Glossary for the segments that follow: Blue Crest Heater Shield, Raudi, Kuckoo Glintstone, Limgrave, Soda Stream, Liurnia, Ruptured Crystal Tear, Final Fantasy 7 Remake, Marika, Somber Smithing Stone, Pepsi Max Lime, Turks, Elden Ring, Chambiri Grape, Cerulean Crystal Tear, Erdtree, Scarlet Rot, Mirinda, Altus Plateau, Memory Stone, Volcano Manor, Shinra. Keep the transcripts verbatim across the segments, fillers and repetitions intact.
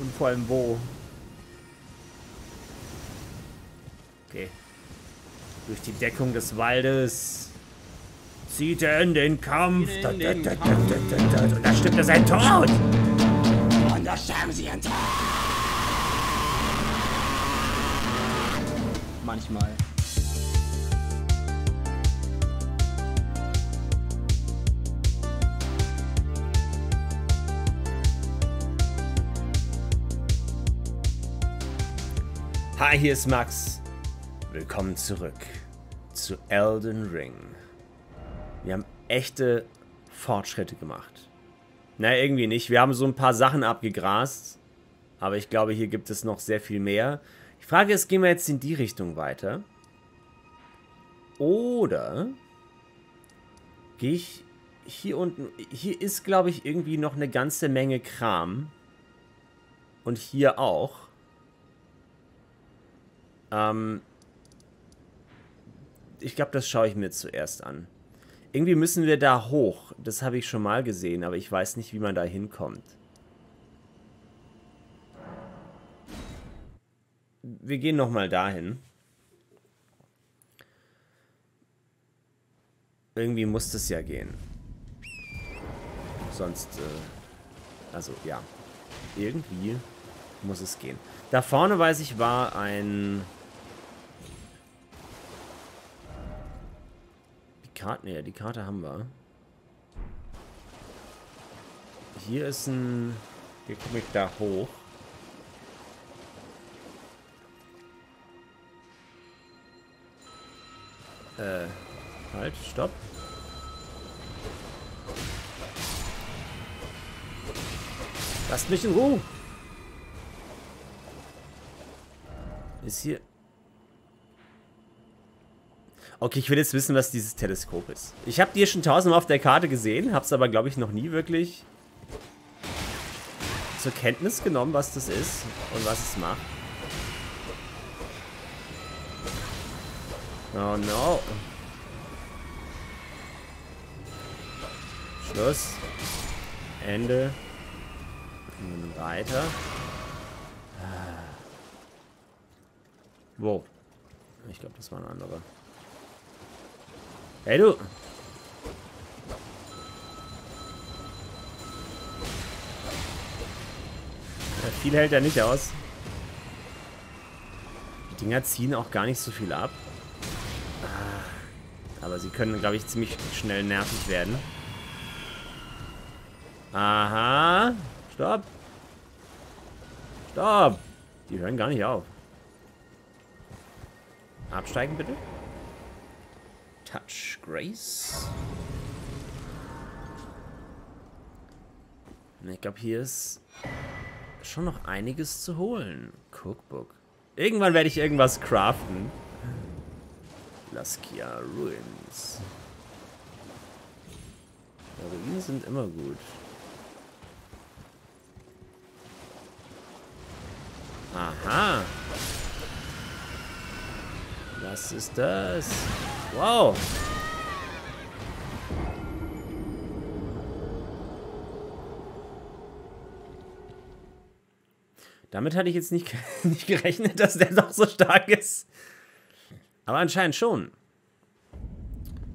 Und vor allem wo? Okay. Durch die Deckung des Waldes zieht er in den Kampf. In da, da, den da, da, da, da, da. Und da stimmt er sein Tod. Und da sterben sie ihren Tod. Manchmal. Hi, hier ist Max. Willkommen zurück zu Elden Ring. Wir haben echte Fortschritte gemacht. Naja, irgendwie nicht. Wir haben so ein paar Sachen abgegrast. Aber ich glaube, hier gibt es noch sehr viel mehr. Die Frage ist, gehen wir jetzt in die Richtung weiter? Oder gehe ich hier unten... Hier ist, glaube ich, irgendwie noch eine ganze Menge Kram. Und hier auch. Ich glaube, das schaue ich mir zuerst an. Irgendwie müssen wir da hoch. Das habe ich schon mal gesehen, aber ich weiß nicht, wie man da hinkommt. Wir gehen nochmal dahin. Irgendwie muss das ja gehen. Sonst, äh, also ja. Irgendwie muss es gehen. Da vorne, weiß ich, war ein... Karten, ja, die Karte haben wir. Hier ist ein... Hier komme ich da hoch. Äh, halt, stopp. Lasst mich in Ruhe. Ist hier... Okay, ich will jetzt wissen, was dieses Teleskop ist. Ich habe die schon tausendmal auf der Karte gesehen, habe es aber, glaube ich, noch nie wirklich zur Kenntnis genommen, was das ist und was es macht. Oh no. Schluss. Ende. Und weiter. Wow. Ich glaube, das war ein anderer. Hey du! Ja, viel hält er nicht aus. Die Dinger ziehen auch gar nicht so viel ab. Aber sie können, glaube ich, ziemlich schnell nervig werden. Aha! Stopp! Stopp! Die hören gar nicht auf. Absteigen bitte. Touch Grace. Ich glaube, hier ist schon noch einiges zu holen. Cookbook. Irgendwann werde ich irgendwas craften. Laskia Ruins. Ruinen sind immer gut. Aha. Was ist das? Wow! Damit hatte ich jetzt nicht, nicht gerechnet, dass der noch so stark ist. Aber anscheinend schon.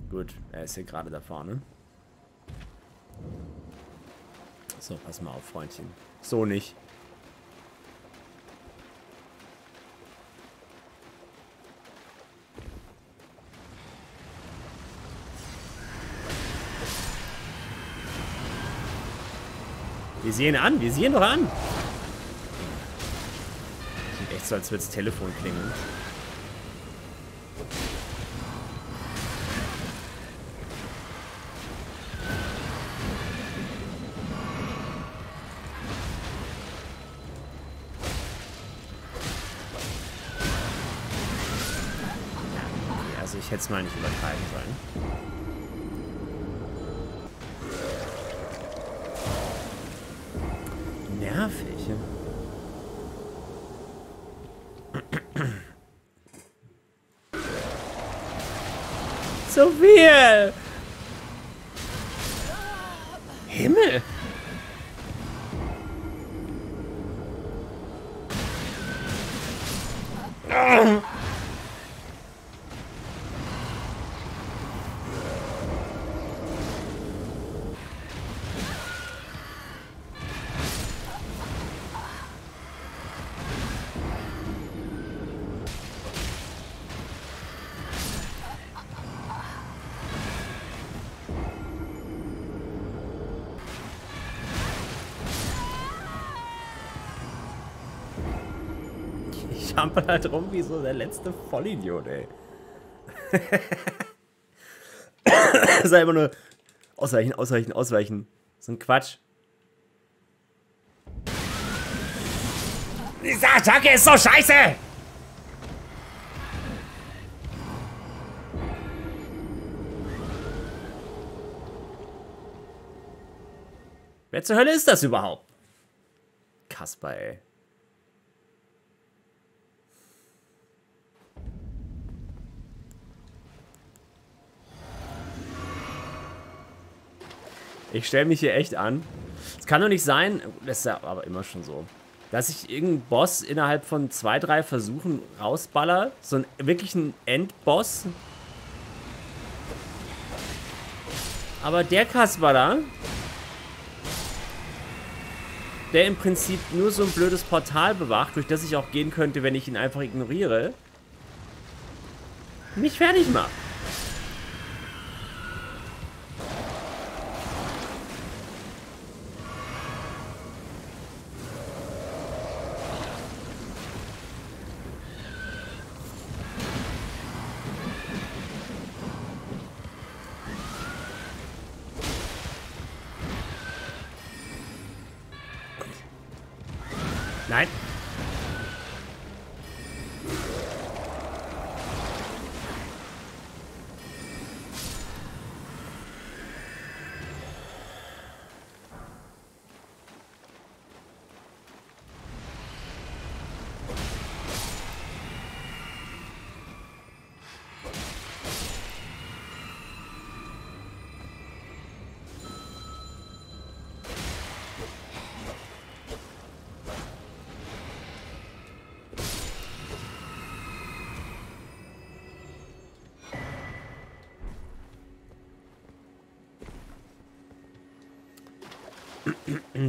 Gut, er ist hier gerade da vorne. So, pass mal auf, Freundchen. So nicht. Wir sehen ihn an, wir sehen ihn doch an. Klingt echt so, als würde das Telefon klingeln. Okay, also ich hätte es mal nicht übertreiben sollen. So viel! Himmel! trampel halt rum wie so der letzte Vollidiot, ey. Sei immer nur ausweichen, ausweichen, ausweichen. So ein Quatsch. Diese Attacke ist so scheiße! Wer zur Hölle ist das überhaupt? Kasper, ey. Ich stelle mich hier echt an. Es kann doch nicht sein, das ist ja aber immer schon so, dass ich irgendeinen Boss innerhalb von zwei, drei Versuchen rausballer. So einen wirklichen Endboss. Aber der Kasper da, der im Prinzip nur so ein blödes Portal bewacht, durch das ich auch gehen könnte, wenn ich ihn einfach ignoriere, mich fertig macht. Nein.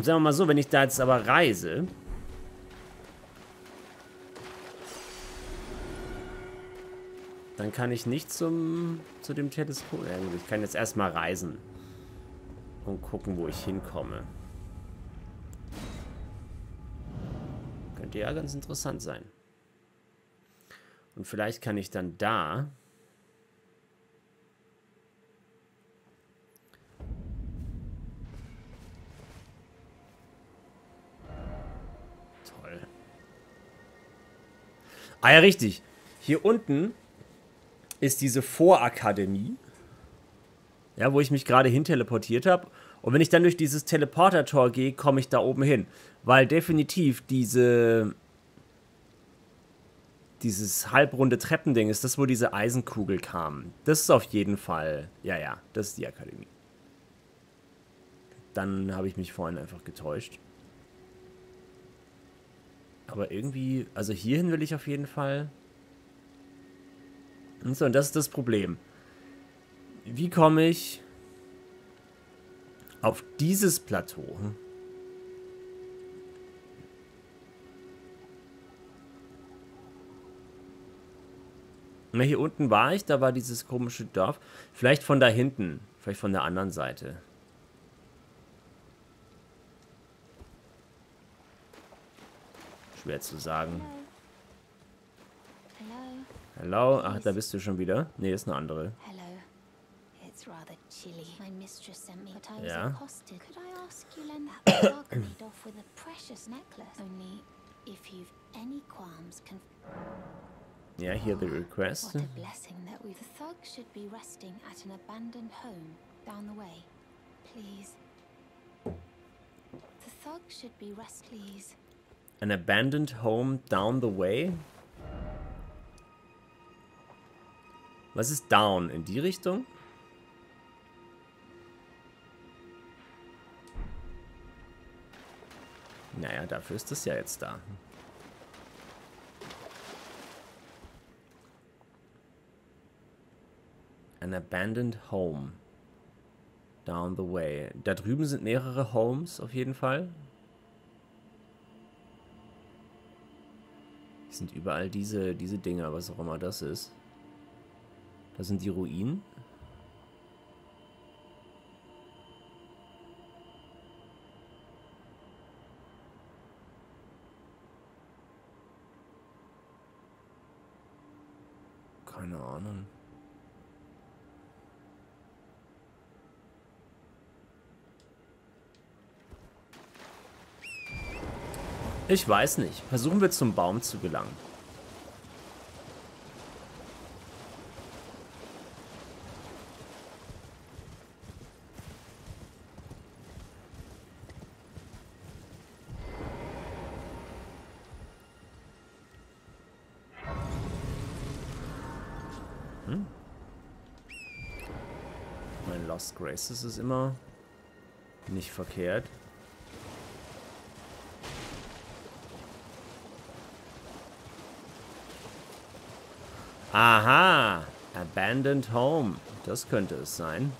Sagen wir mal so, wenn ich da jetzt aber reise. Dann kann ich nicht zum zu dem Teleskop. Ich kann jetzt erstmal reisen. Und gucken, wo ich hinkomme. Könnte ja ganz interessant sein. Und vielleicht kann ich dann da. Ah ja, richtig. Hier unten ist diese Vorakademie, ja, wo ich mich gerade hin teleportiert habe. Und wenn ich dann durch dieses Teleporter-Tor gehe, komme ich da oben hin. Weil definitiv diese... Dieses halbrunde Treppending ist das, wo diese Eisenkugel kam. Das ist auf jeden Fall... Ja, ja, das ist die Akademie. Dann habe ich mich vorhin einfach getäuscht. Aber irgendwie, also hierhin will ich auf jeden Fall. Und so, und das ist das Problem. Wie komme ich auf dieses Plateau? Na, hier unten war ich, da war dieses komische Dorf. Vielleicht von da hinten, vielleicht von der anderen Seite. Schwer zu sagen. Hello. Hello. Ach, da bist du schon wieder. Nee, ist eine andere. Ja. Ja, hier the request. An abandoned home down the way. Was ist down? In die Richtung? Naja, dafür ist das ja jetzt da. An abandoned home. Down the way. Da drüben sind mehrere Homes auf jeden Fall. Sind überall diese, diese Dinger, was auch immer das ist. Das sind die Ruinen. Keine Ahnung. Ich weiß nicht. Versuchen wir zum Baum zu gelangen. Hm? Mein Lost Graces ist immer nicht verkehrt. Aha! Abandoned Home. Das könnte es sein.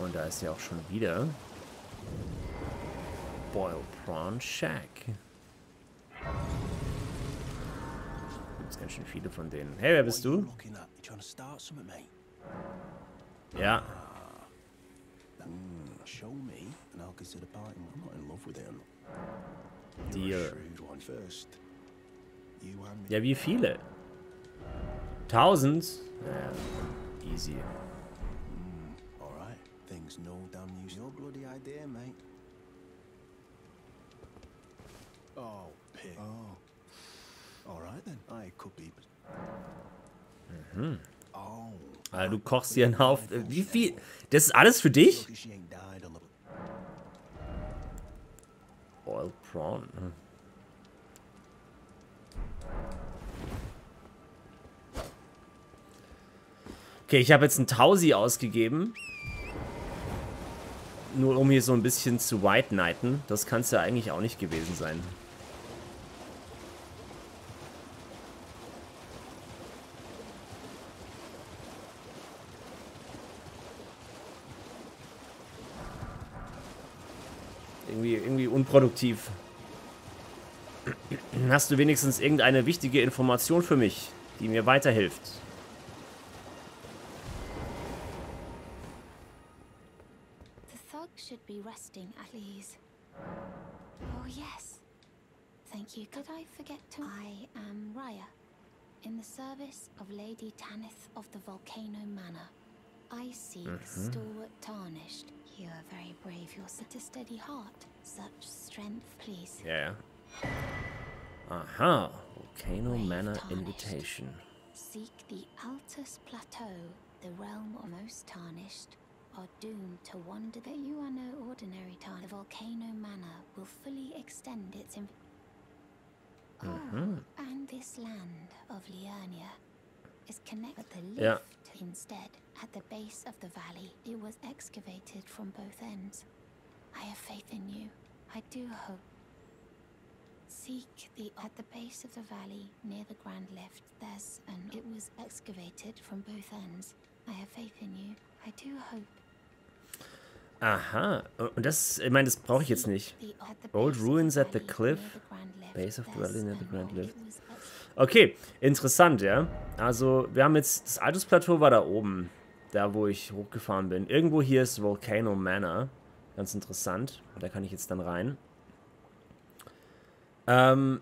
Und da ist ja auch schon wieder. Boil Prawn Shack. Gibt's ganz schön viele von denen. Hey, wer bist du? Ja. Dir. Ja, wie viele? Tausend? Ja, easy. Mhm. Also du kochst hier einen Haufen. Wie viel? Das ist alles für dich? Oil Prawn. Hm. Okay, ich habe jetzt einen Tausi ausgegeben. Nur um hier so ein bisschen zu White Knighten. Das kann es ja eigentlich auch nicht gewesen sein. Irgendwie, irgendwie unproduktiv. Hast du wenigstens irgendeine wichtige Information für mich, die mir weiterhilft? Of the Volcano Manor. I seek stalwart tarnished. You are very brave. You're such a steady heart. Such strength, please. Yeah. Aha. Volcano Manor invitation. Seek the Altus Plateau, the realm of most tarnished, are doomed to wander. That you are no ordinary tarnished. The Volcano Manor will fully extend its. Oh, and this land of Liurnia. Is connected the lift instead at the base of the valley. It was excavated from both ends. I have faith in you. I do hope. Seek the at the base of the valley near the grand lift. There's an. It was excavated from both ends. I have faith in you. I do hope. Aha, und das, ich meine, das brauche ich jetzt nicht. Old Ruins at the Cliff, Base of the Valley near the Grand Lift. Okay, interessant, ja. Also, wir haben jetzt, das Altus Plateau war da oben, da wo ich hochgefahren bin. Irgendwo hier ist Volcano Manor, ganz interessant. Und da kann ich jetzt dann rein. Ähm,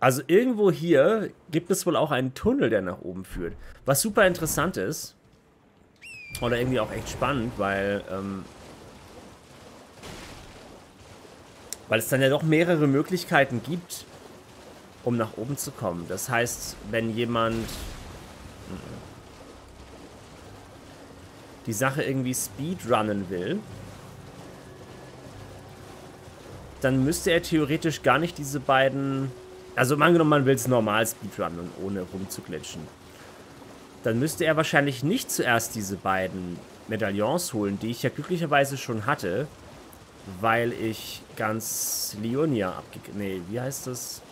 also irgendwo hier gibt es wohl auch einen Tunnel, der nach oben führt. Was super interessant ist, oder irgendwie auch echt spannend, weil, ähm, weil es dann ja doch mehrere Möglichkeiten gibt, um nach oben zu kommen. Das heißt, wenn jemand die Sache irgendwie speedrunnen will, dann müsste er theoretisch gar nicht diese beiden... Also angenommen, man will es normal speedrunnen, ohne rumzuglitschen. Dann müsste er wahrscheinlich nicht zuerst diese beiden Medaillons holen, die ich ja glücklicherweise schon hatte, weil ich ganz Liurnia abgegrast... Nee, wie heißt das?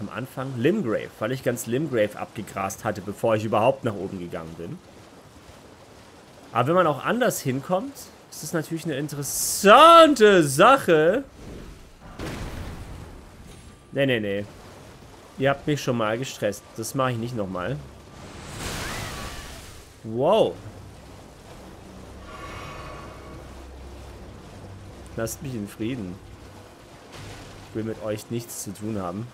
Am Anfang? Limgrave. Weil ich ganz Limgrave abgegrast hatte, bevor ich überhaupt nach oben gegangen bin. Aber wenn man auch anders hinkommt, ist das natürlich eine interessante Sache. Nee, nee, nee. Ihr habt mich schon mal gestresst. Das mache ich nicht nochmal. Wow. Lasst mich in Frieden. Ich will mit euch nichts zu tun haben.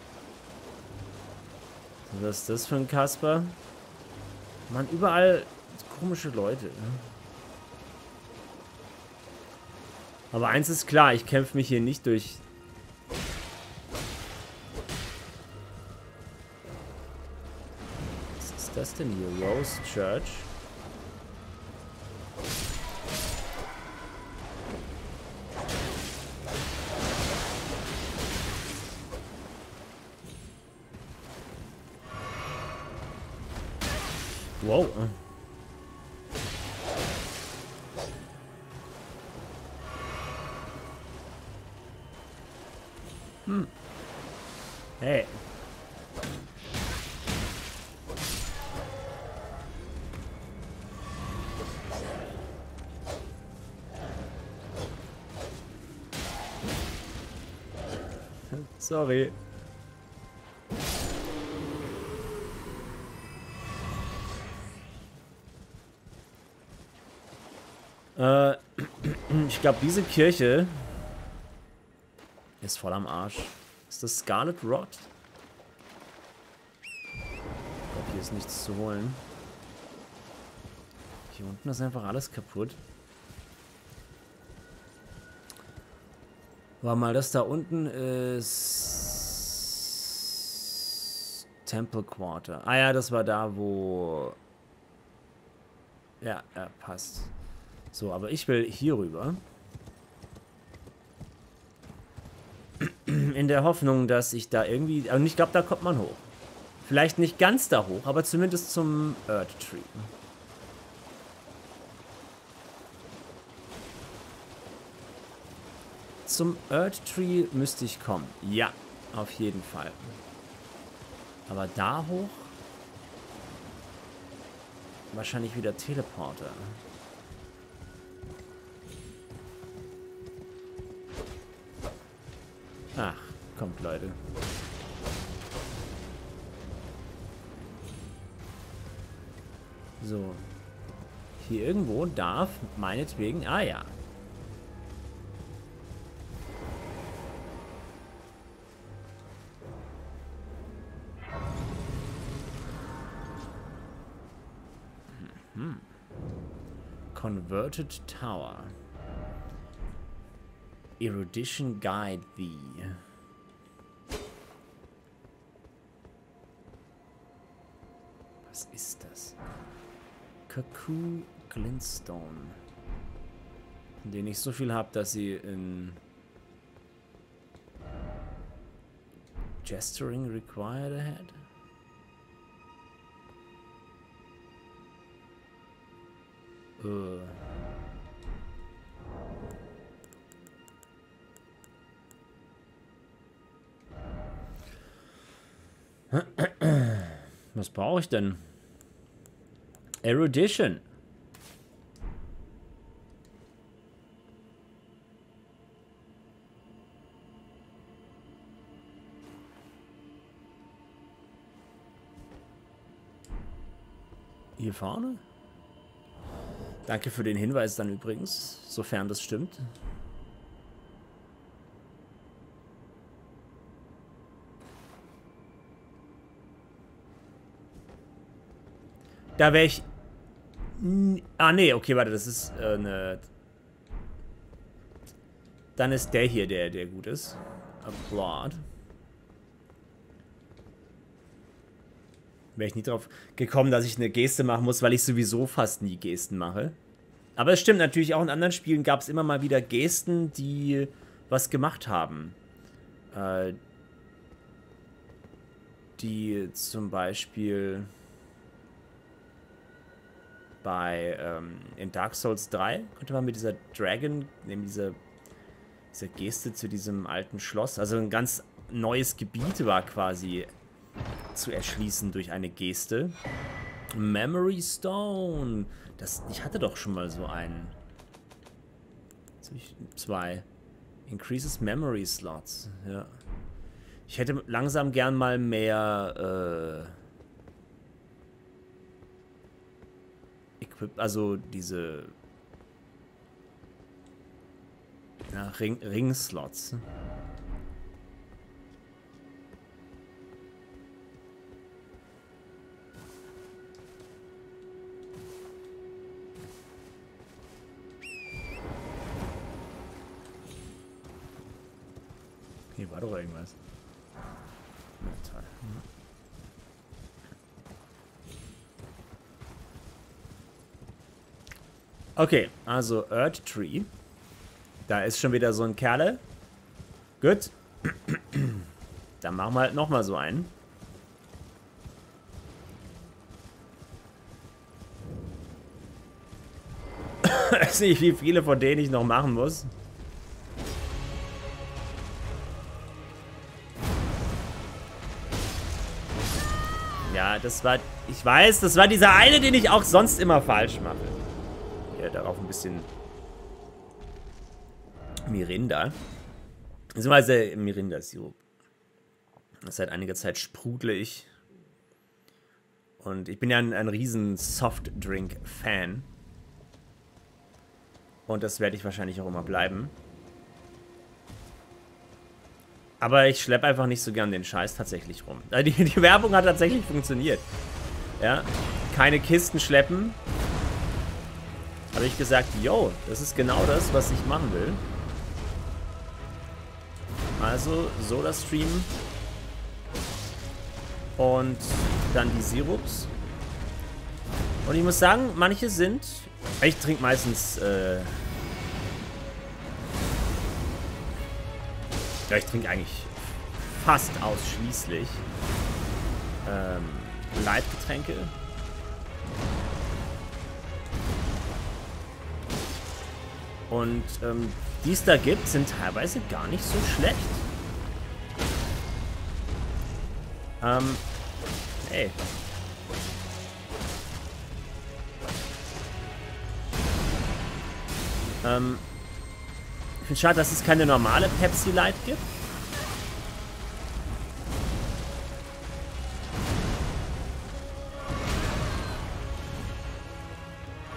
Was ist das für ein Kasper? Mann, überall komische Leute. Aber eins ist klar, ich kämpfe mich hier nicht durch... Was ist das denn hier? Rose Church? Wow. Hm. Hey. Sorry. Ich glaube, diese Kirche ist voll am Arsch. Ist das Scarlet Rot? Ich glaube, hier ist nichts zu holen. Hier unten ist einfach alles kaputt. War mal das da unten ist... Temple Quarter. Ah ja, das war da, wo... Ja, ja, passt. So, aber ich will hier rüber. In der Hoffnung, dass ich da irgendwie... Und ich glaube, da kommt man hoch. Vielleicht nicht ganz da hoch, aber zumindest zum Erdtree. Zum Erdtree müsste ich kommen. Ja, auf jeden Fall. Aber da hoch? Wahrscheinlich wieder Teleporter. Ach, kommt, Leute. So. Hier irgendwo darf meinetwegen... Ah ja. Hm. Converted Tower. Erudition guide thee. Was ist das? Kuckoo Glintstone. Von denen ich so viel habe, dass sie in... Gesturing required ahead? Uh. Was brauche ich denn? Erudition. Hier vorne? Danke für den Hinweis dann übrigens, sofern das stimmt. Da wäre ich... Ah, nee, okay, warte, das ist äh, eine... Dann ist der hier, der, der gut ist. Applaud. Wäre ich nie drauf gekommen, dass ich eine Geste machen muss, weil ich sowieso fast nie Gesten mache. Aber es stimmt natürlich, auch in anderen Spielen gab es immer mal wieder Gesten, die was gemacht haben. Äh, die zum Beispiel... Bei, ähm, in Dark Souls drei konnte man mit dieser Dragon, neben dieser, dieser Geste zu diesem alten Schloss, also ein ganz neues Gebiet war quasi zu erschließen durch eine Geste. Memory Stone. Das, ich hatte doch schon mal so einen. Zwei. Increases Memory Slots. Ja. Ich hätte langsam gern mal mehr, äh... also diese ja, Ring, Ring-Slots. Hier war doch irgendwas. Toll. Okay, also Erdtree. Da ist schon wieder so ein Kerle. Gut. Dann machen wir halt nochmal so einen. Ich weiß nicht, wie viele von denen ich noch machen muss. Ja, das war... Ich weiß, das war dieser eine, den ich auch sonst immer falsch mache. Ja, darauf ein bisschen... Mirinda. Beziehungsweise Mirinda-Sirup. Seit einiger Zeit sprudle ich. Und ich bin ja ein, ein riesen Softdrink-Fan. Und das werde ich wahrscheinlich auch immer bleiben. Aber ich schleppe einfach nicht so gern den Scheiß tatsächlich rum. Die, die Werbung hat tatsächlich funktioniert. Ja, keine Kisten schleppen. Habe ich gesagt, yo, das ist genau das, was ich machen will. Also, Soda Stream. Und dann die Sirups. Und ich muss sagen, manche sind... Ich trinke meistens... Äh ja, ich trinke eigentlich fast ausschließlich ähm, Leitgetränke. Und ähm, die es da gibt, sind teilweise gar nicht so schlecht. Ähm, ey. Ähm, ich finde es schade, dass es keine normale Pepsi Light gibt.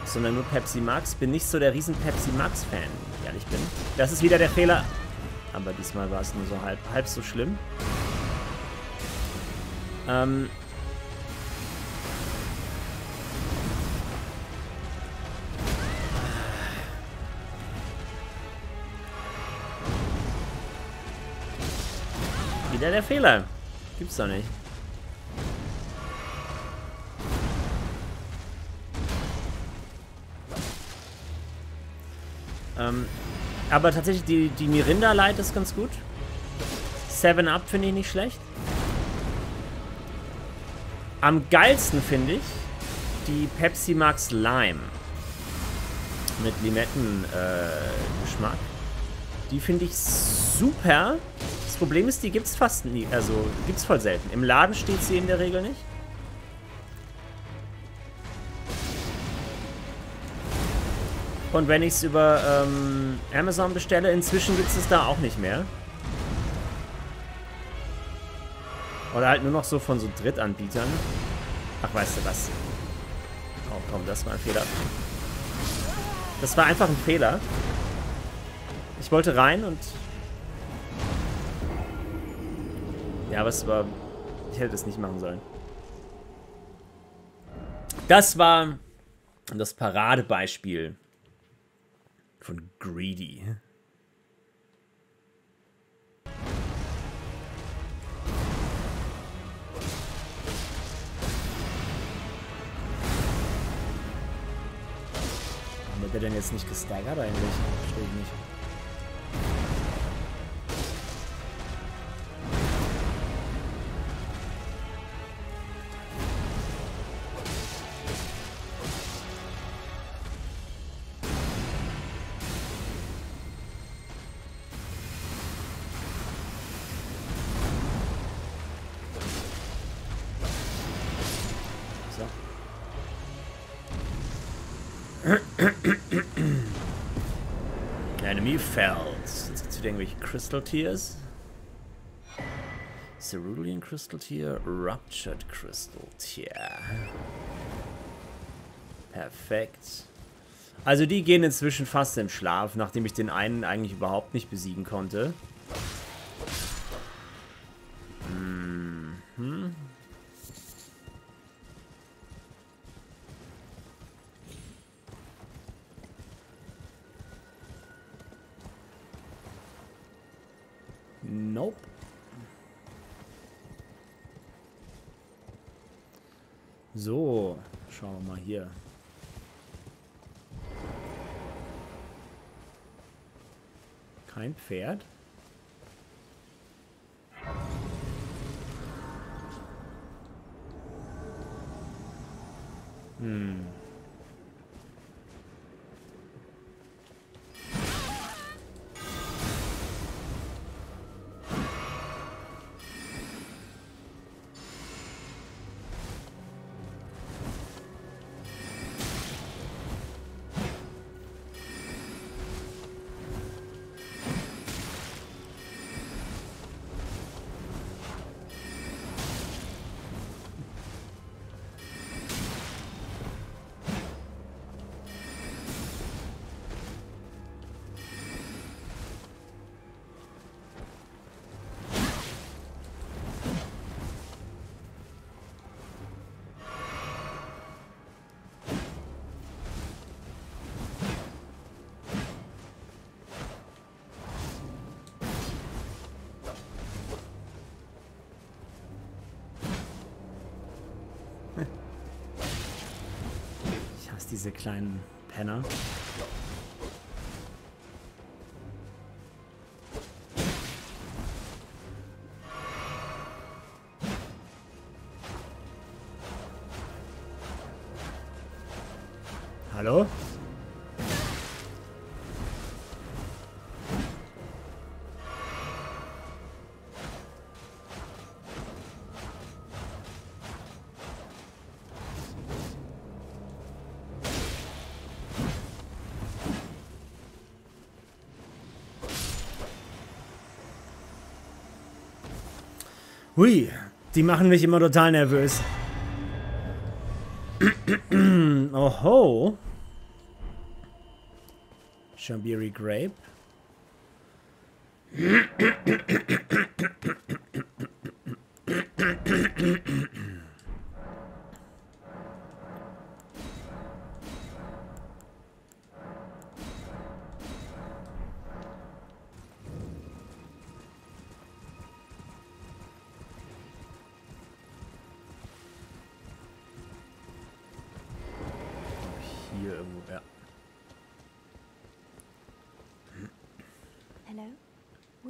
Sondern nur Pepsi Max. Bin nicht so der riesen Pepsi Max Fan, wenn ich ehrlich bin. Das ist wieder der Fehler. Aber diesmal war es nur so halb, halb so schlimm. Ähm... Ja, der Fehler. Gibt's doch nicht. Ähm, aber tatsächlich, die, die Mirinda Light ist ganz gut. seven up finde ich nicht schlecht. Am geilsten finde ich die Pepsi Max Lime. Mit Limettengeschmack. Äh, die finde ich super. Das Problem ist, die gibt es fast nie, also gibt es voll selten. Im Laden steht sie in der Regel nicht. Und wenn ich es über ähm, Amazon bestelle, inzwischen gibt es es da auch nicht mehr. Oder halt nur noch so von so Drittanbietern. Ach, weißt du was? Oh komm, das war ein Fehler. Das war einfach ein Fehler. Ich wollte rein und... Ja, aber es war... Ich hätte es nicht machen sollen. Das war das Paradebeispiel von Greedy. Warum wird der denn jetzt nicht gesteigert eigentlich? Verstehe ich nicht. Enemy Fells. Jetzt gibt es wieder irgendwelche Crystal Tears. Cerulean Crystal Tear, Ruptured Crystal Tear. Perfekt. Also die gehen inzwischen fast im Schlaf, nachdem ich den einen eigentlich überhaupt nicht besiegen konnte. Mhm. Nope. So, schauen wir mal hier. Kein Pferd. Hm. Diese kleinen Penner. Hallo? Hui, die machen mich immer total nervös. Oho. Chambiri Grape.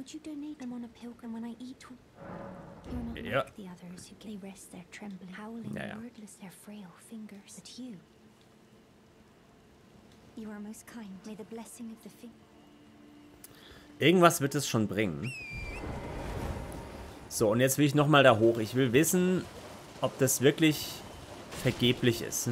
You donate them on a pilgrim when I eat. You're not yeah. like the others who they rest their trembling, howling, yeah. wordless, their frail fingers. But you, you are most kind. May the blessing of the thing. Irgendwas wird es schon bringen. So, und jetzt will ich nochmal da hoch. Ich will wissen, ob das wirklich vergeblich ist.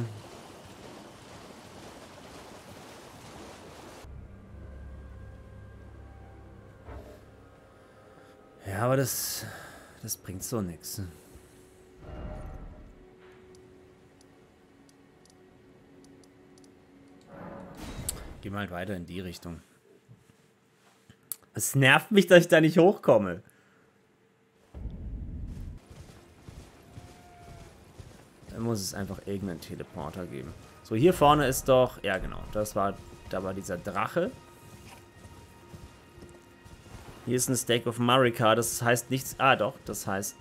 Ja, aber das, das bringt so nichts. Geh mal halt weiter in die Richtung. Es nervt mich, dass ich da nicht hochkomme. Da muss es einfach irgendeinen Teleporter geben. So, hier vorne ist doch... Ja, genau. Das war... Da war dieser Drache. Hier ist ein Stake of Marika, das heißt nichts... Ah, doch, das heißt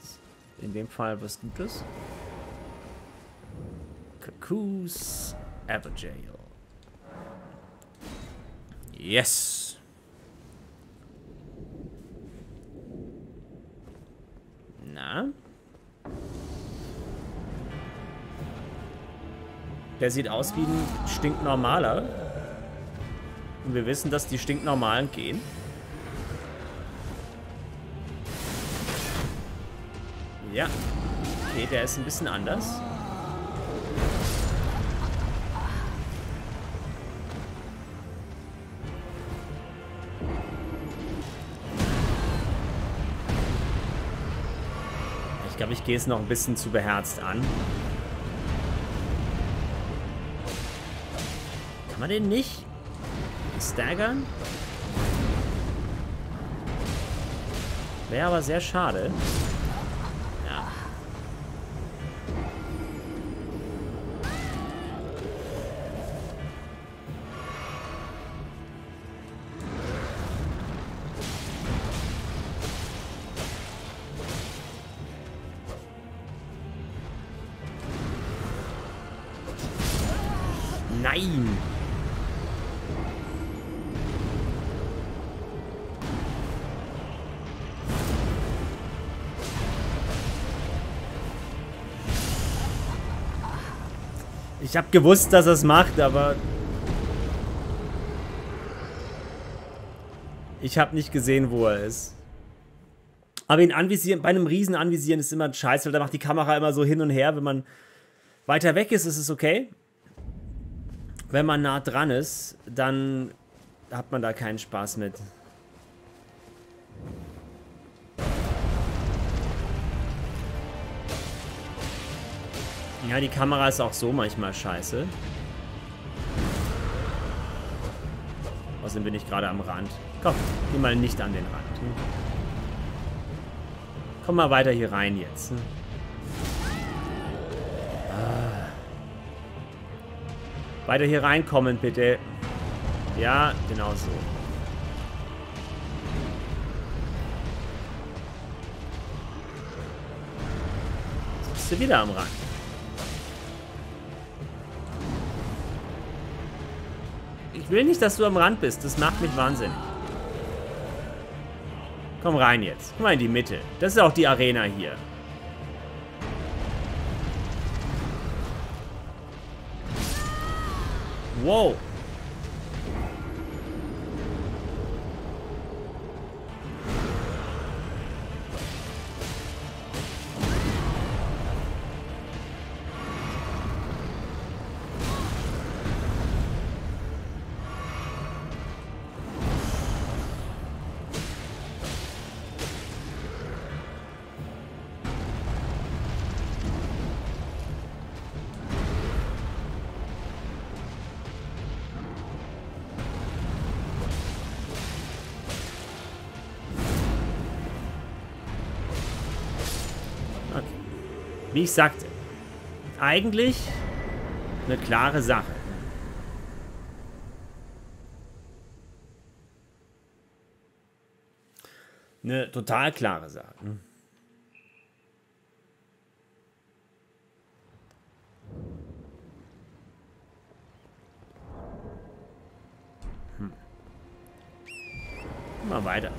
in dem Fall was Gutes. Cuckoo's Abigail. Yes! Na? Der sieht aus wie ein stinknormaler. Und wir wissen, dass die stinknormalen gehen. Ja, okay, der ist ein bisschen anders. Ich glaube, ich gehe es noch ein bisschen zu beherzt an. Kann man den nicht staggern? Wäre aber sehr schade. Nein! Ich habe gewusst, dass er es macht, aber ich habe nicht gesehen, wo er ist. Aber ihn anvisieren, bei einem Riesen anvisieren ist immer ein Scheiß, weil da macht die Kamera immer so hin und her. Wenn man weiter weg ist, ist es okay. Wenn man nah dran ist, dann hat man da keinen Spaß mit. Ja, die Kamera ist auch so manchmal scheiße. Außerdem bin ich gerade am Rand. Komm, geh mal nicht an den Rand. Hm? Komm mal weiter hier rein jetzt. Hm? Ah. Weiter hier reinkommen, bitte. Ja, genau so. Jetzt bist du wieder am Rand. Ich will nicht, dass du am Rand bist. Das macht mich wahnsinnig. Komm rein jetzt. Komm mal in die Mitte. Das ist auch die Arena hier. Wow. Wie ich sagte, eigentlich eine klare Sache. Eine total klare Sache. Hm. Mal weiter.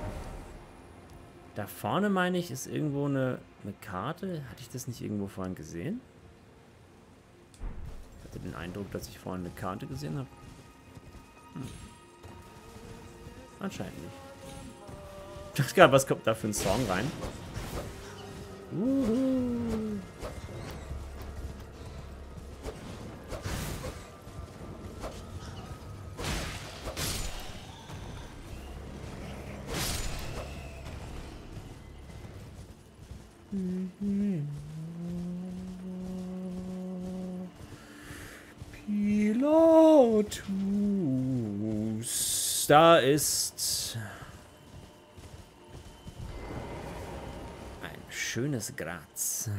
Da vorne, meine ich, ist irgendwo eine, eine Karte. Hatte ich das nicht irgendwo vorhin gesehen? Ich hatte den Eindruck, dass ich vorhin eine Karte gesehen habe. Hm. Anscheinend nicht. Ich dachte gerade, was kommt da für ein Song rein? Uhu. Pilotus. Da ist ein schönes Graz.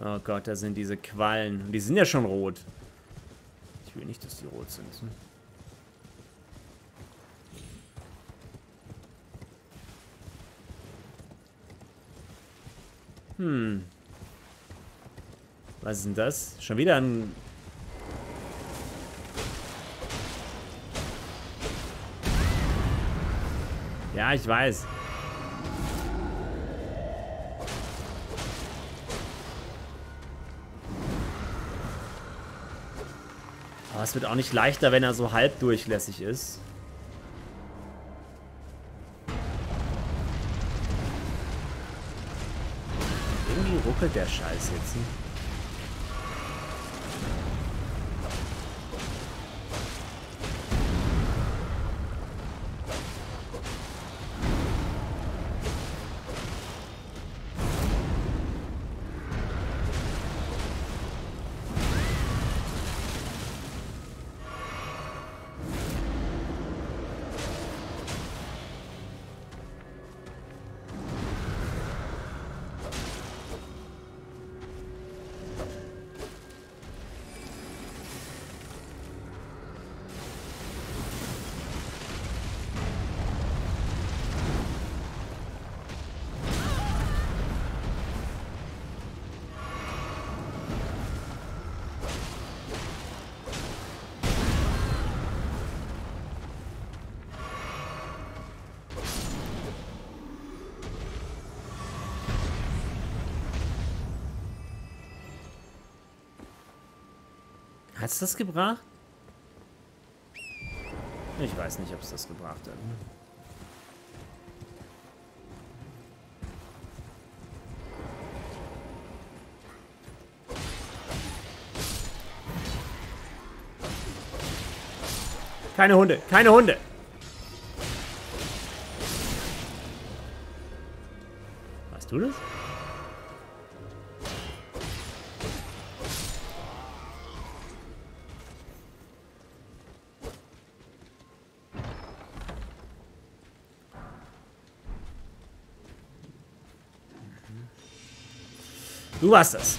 Oh Gott, da sind diese Quallen. Und die sind ja schon rot. Ich will nicht, dass die rot sind. Hm? Hm. Was ist denn das? Schon wieder ein... Ja, ich weiß. Aber es wird auch nicht leichter, wenn er so halb durchlässig ist. Irgendwie ruckelt der Scheiß jetzt. Hat's das gebracht? Ich weiß nicht, ob es das gebracht hat. Keine Hunde, keine Hunde! Warst du das? Du warst das.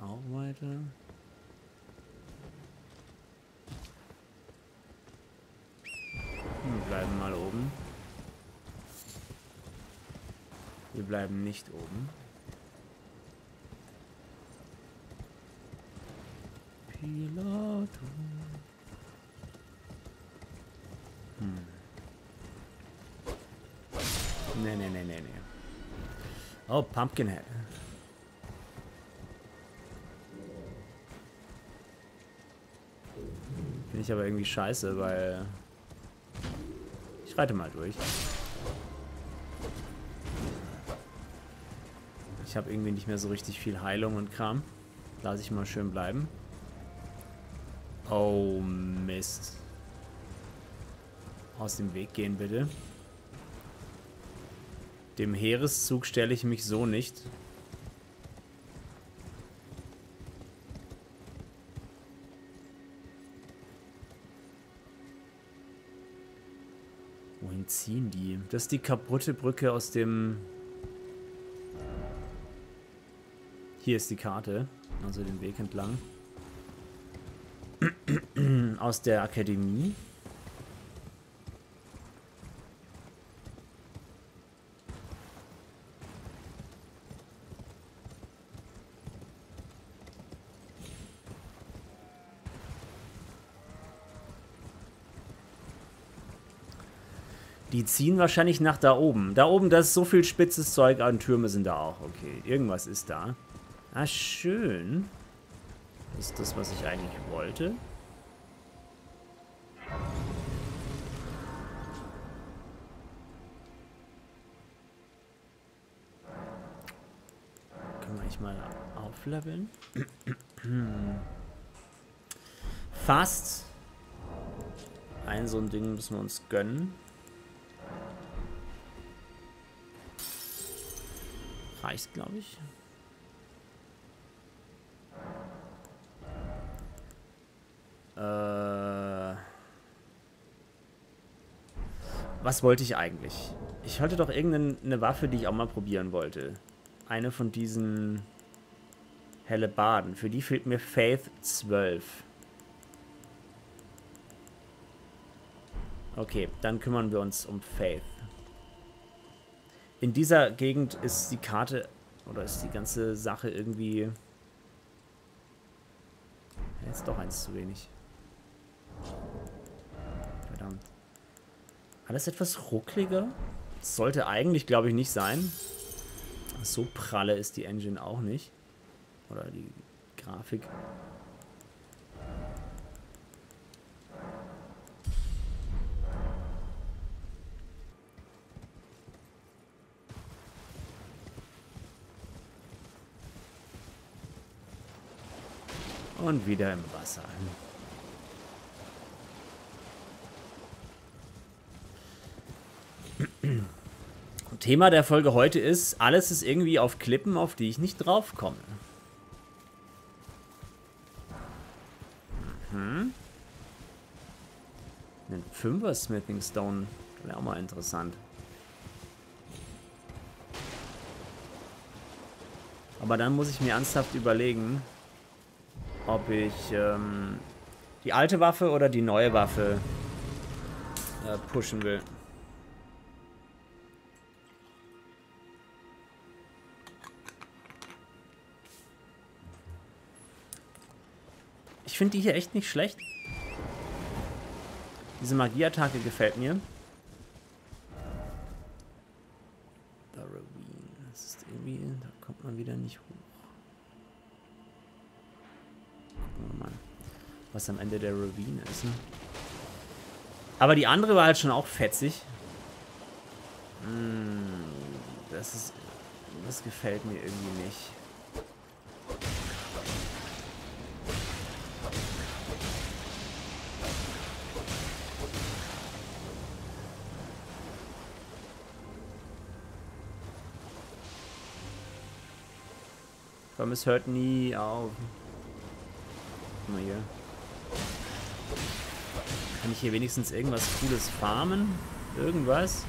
Auch weiter. Wir bleiben mal oben. Wir bleiben nicht oben. Piloto. Hm. Ne, ne, ne, ne, ne. Oh, Pumpkinhead. Ich aber irgendwie scheiße, weil ich reite mal durch. Ich habe irgendwie nicht mehr so richtig viel Heilung und Kram. Lass ich mal schön bleiben. Oh Mist. Aus dem Weg gehen bitte. Dem Heereszug stelle ich mich so nicht. Ziehen die. Das ist die kaputte Brücke aus dem... Hier ist die Karte. Also den Weg entlang. Aus der Akademie. Die ziehen wahrscheinlich nach da oben. Da oben, da ist so viel spitzes Zeug an. Türme sind da auch. Okay, irgendwas ist da. Ah, schön. Das ist das, was ich eigentlich wollte. Können wir eigentlich mal aufleveln? Fast. Ein so ein Ding müssen wir uns gönnen. Reicht, glaube ich. Äh, was wollte ich eigentlich? Ich hatte doch irgendeine Waffe, die ich auch mal probieren wollte. Eine von diesen Hellebarden. Für die fehlt mir Faith zwölf. Okay, dann kümmern wir uns um Faith. In dieser Gegend ist die Karte, oder ist die ganze Sache irgendwie... Jetzt doch eins zu wenig. Verdammt. Alles etwas ruckliger? Das sollte eigentlich, glaube ich, nicht sein. So pralle ist die Engine auch nicht. Oder die Grafik. Und wieder im Wasser. Thema der Folge heute ist, alles ist irgendwie auf Klippen, auf die ich nicht drauf komme. Mhm. Ein Fünfer Smithing Stone wäre auch mal interessant. Aber dann muss ich mir ernsthaft überlegen, ob ich ähm, die alte Waffe oder die neue Waffe äh, pushen will. Ich finde die hier echt nicht schlecht. Diese Magieattacke gefällt mir. Da ist irgendwie, da kommt man wieder nicht hoch. Gucken wir mal, was am Ende der Ravine ist. Ne? Aber die andere war halt schon auch fetzig. Hm, das ist, das gefällt mir irgendwie nicht. Aber es hört nie auf. Guck mal hier. Kann ich hier wenigstens irgendwas Cooles farmen? Irgendwas?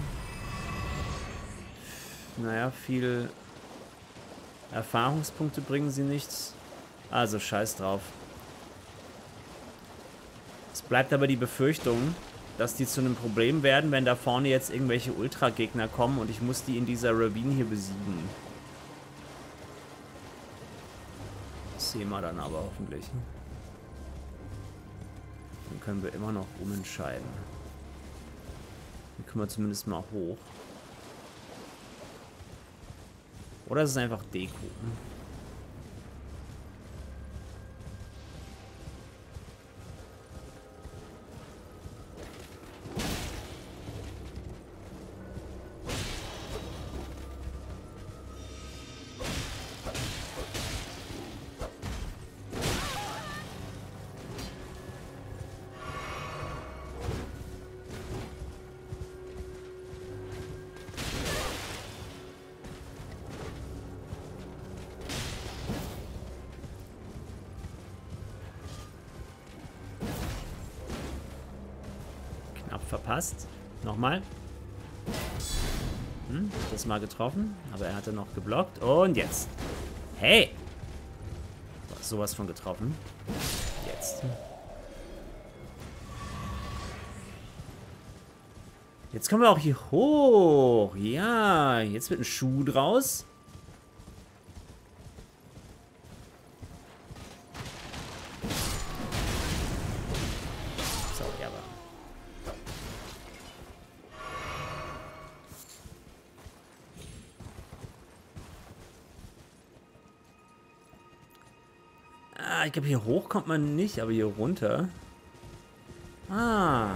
Naja, viel Erfahrungspunkte bringen sie nichts. Also scheiß drauf. Es bleibt aber die Befürchtung, dass die zu einem Problem werden, wenn da vorne jetzt irgendwelche Ultra-Gegner kommen und ich muss die in dieser Ravine hier besiegen. Sehen wir dann aber hoffentlich. Dann können wir immer noch umentscheiden. Dann können wir zumindest mal hoch. Oder ist es einfach Deko? Verpasst. Nochmal. Hm, das mal getroffen. Aber er hatte noch geblockt. Und jetzt. Hey! Sowas von getroffen. Jetzt. Jetzt kommen wir auch hier hoch. Ja, jetzt wird ein Schuh draus. Ich glaube, hier hoch kommt man nicht, aber hier runter. Ah.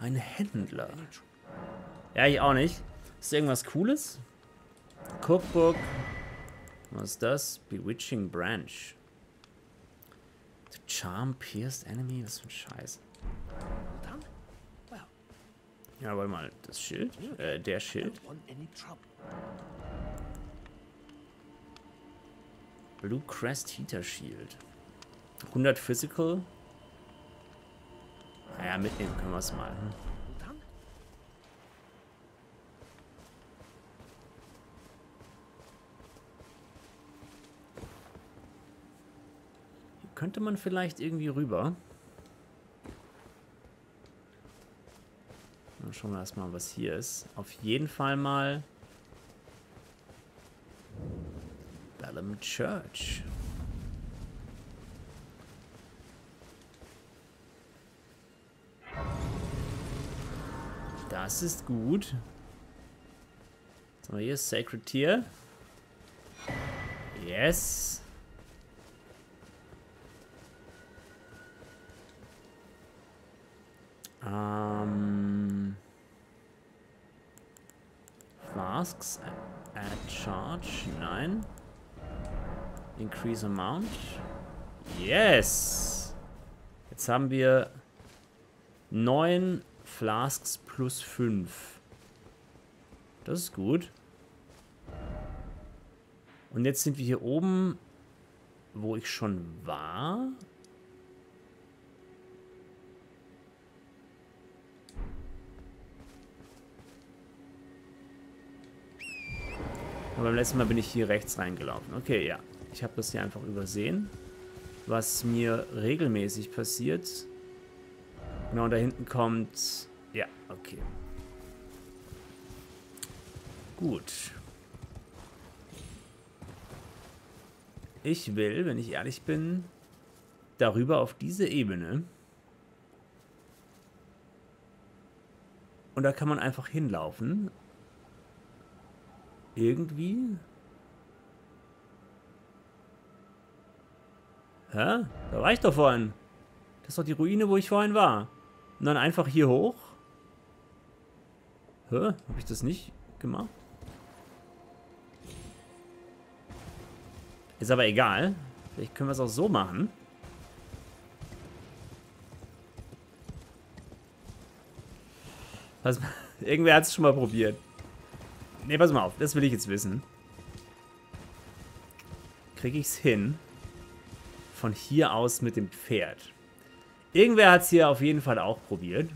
Ein Händler. Ja, ich auch nicht. Ist irgendwas Cooles? Cookbook. Was ist das? Bewitching Branch. The Charm Pierced Enemy. Was für ein Scheiß. Ja, warte mal. Das Schild? Äh, der Schild. Blue Crest Heater Shield. hundert Physical. Naja, mitnehmen können wir es mal. Hm? Hier könnte man vielleicht irgendwie rüber. Dann schauen wir erstmal, was hier ist. Auf jeden Fall mal Church. Das ist gut. So, hier ist Sacred Tear. Yes. Ähm. Flasks at, at charge. Nein. Increase Amount. Yes! Jetzt haben wir neun Flasks plus fünf. Das ist gut. Und jetzt sind wir hier oben, wo ich schon war. Und beim letzten Mal bin ich hier rechts reingelaufen. Okay, ja. Ich habe das hier einfach übersehen. was mir regelmäßig passiert. Genau, und da hinten kommt... Ja, okay. Gut. Ich will, wenn ich ehrlich bin, darüber auf diese Ebene. Und da kann man einfach hinlaufen. Irgendwie. Hä? Da war ich doch vorhin. Das ist doch die Ruine, wo ich vorhin war. Und dann einfach hier hoch. Hä? Habe ich das nicht gemacht? Ist aber egal. Vielleicht können wir es auch so machen. Pass mal. Irgendwer hat es schon mal probiert. Ne, pass mal auf. Das will ich jetzt wissen. Kriege ich es hin? Von hier aus mit dem Pferd. Irgendwer hat es hier auf jeden Fall auch probiert.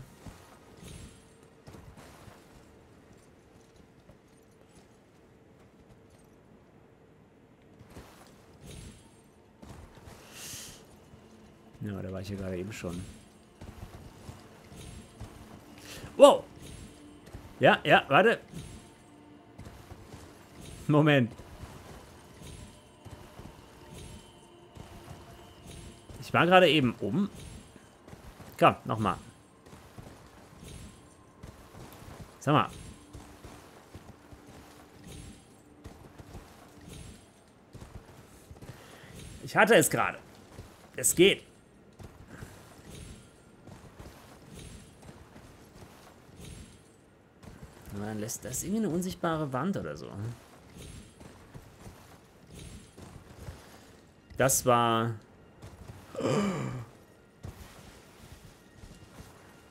Ja, da war ich ja gerade eben schon. Wow! Ja, ja, warte. Moment. Ich war gerade eben oben. Komm, nochmal. Sag mal. Ich hatte es gerade. Es geht. Dann lässt das irgendwie eine unsichtbare Wand oder so. Das war...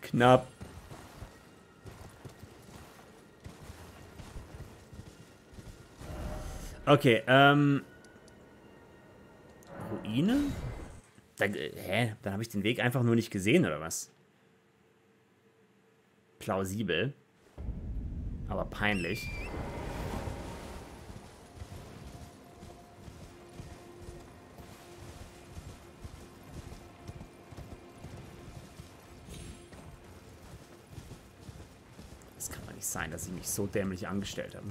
Knapp. Okay, ähm... Ruine? Da, hä? Dann habe ich den Weg einfach nur nicht gesehen, oder was? Plausibel. Aber peinlich. Es kann doch nicht sein, dass ich mich so dämlich angestellt habe.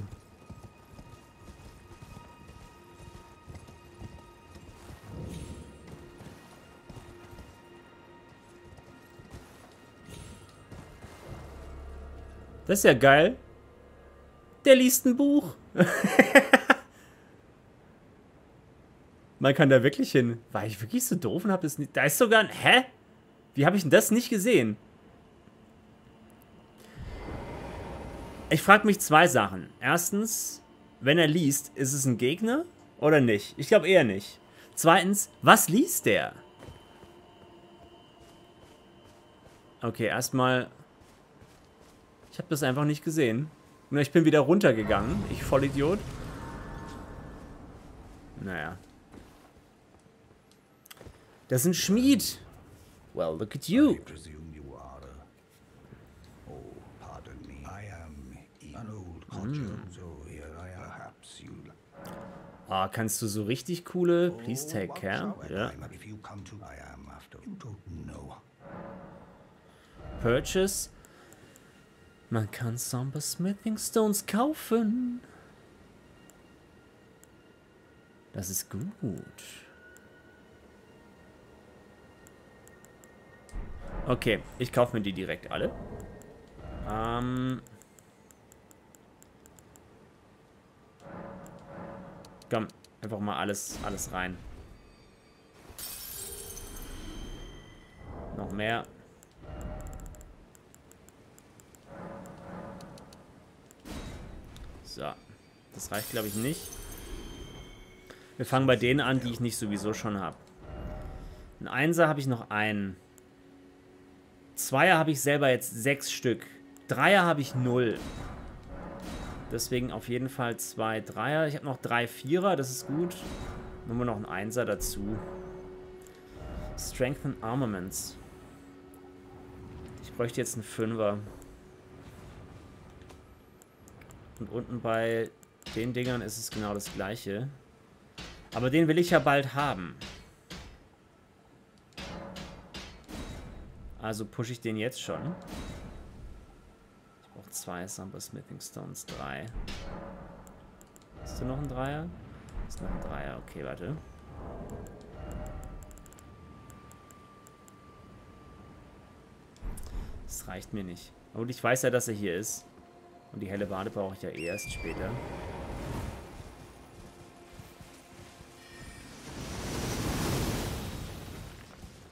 Das ist ja geil. Der liest ein Buch. Man kann da wirklich hin. War ich wirklich so doof und hab das nicht... Da ist sogar ein... Hä? Wie habe ich denn das nicht gesehen? Ich frage mich zwei Sachen. Erstens, wenn er liest, ist es ein Gegner oder nicht? Ich glaube eher nicht. Zweitens, was liest der? Okay, erstmal... Ich habe das einfach nicht gesehen. Und ich bin wieder runtergegangen. Ich Vollidiot. Naja. Das ist ein Schmied. Well, look at you. I presume you are. Oh, pardon me. I am an old codger. So here I am. Perhaps you. Ah, kannst du so richtig coole? Please take care. Ja. Purchase. Man kann Somber Smithing Stones kaufen. Das ist gut. Okay, ich kaufe mir die direkt alle. Ähm. Komm, einfach mal alles, alles rein. Noch mehr. So, das reicht glaube ich nicht. Wir fangen bei denen an, die ich nicht sowieso schon habe. Ein Einser habe ich noch einen. Zweier habe ich selber jetzt sechs Stück. Dreier habe ich null. Deswegen auf jeden Fall zwei Dreier. Ich habe noch drei Vierer, das ist gut. Nehmen wir noch einen Einser dazu. Strengthen Armaments. Ich bräuchte jetzt einen Fünfer. Und unten bei den Dingern ist es genau das gleiche. Aber den will ich ja bald haben. Also pushe ich den jetzt schon. Ich brauche zwei Somber Smithing Stones, drei. Hast du noch einen Dreier? Ist noch ein Dreier, okay, warte. Das reicht mir nicht. Und ich weiß ja, dass er hier ist. Und die helle Bade brauche ich ja erst später.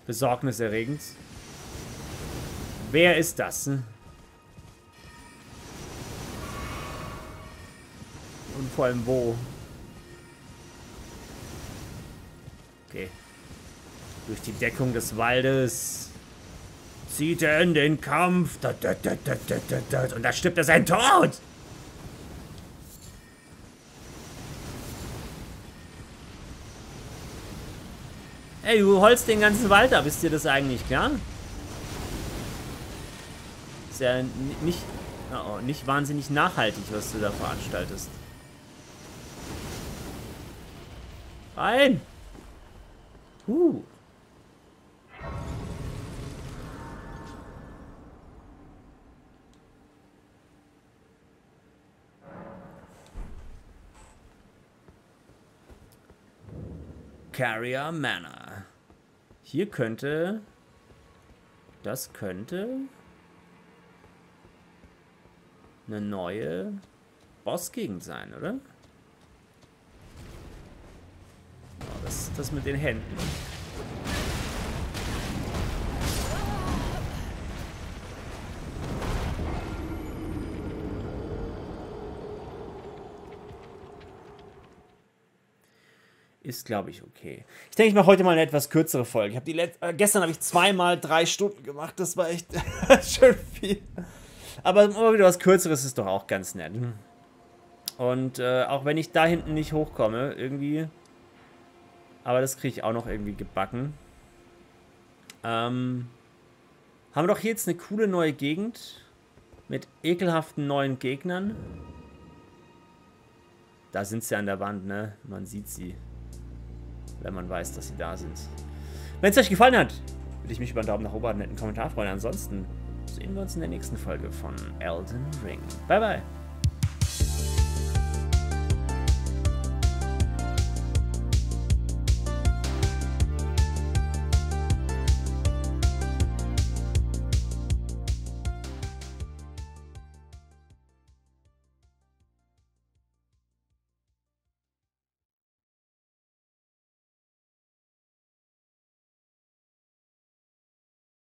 Besorgniserregend. Wer ist das? Hm? Und vor allem wo? Okay. Durch die Deckung des Waldes zieht er in den Kampf. Und da stirbt er seinen Tod. Ey, du holst den ganzen Wald ab. Ist dir das eigentlich klar? Ist ja nicht, oh, nicht wahnsinnig nachhaltig, was du da veranstaltest. Rein! Uh. Carrier Manor. Hier könnte... Das könnte... eine neue Bossgegend sein, oder? Oh, das ist das mit den Händen. Ist, glaube ich, okay. Ich denke, ich mache heute mal eine etwas kürzere Folge. Ich hab die Let äh, gestern habe ich zweimal drei Stunden gemacht. Das war echt schön viel. Aber immer wieder was Kürzeres ist doch auch ganz nett. Und äh, auch wenn ich da hinten nicht hochkomme, irgendwie... Aber das kriege ich auch noch irgendwie gebacken. Ähm, haben wir doch jetzt eine coole neue Gegend. Mit ekelhaften neuen Gegnern. Da sind sie an der Wand, ne? Man sieht sie. Wenn man weiß, dass sie da sind. Wenn es euch gefallen hat, würde ich mich über einen Daumen nach oben und einen netten Kommentar freuen. Ansonsten sehen wir uns in der nächsten Folge von Elden Ring. Bye, bye.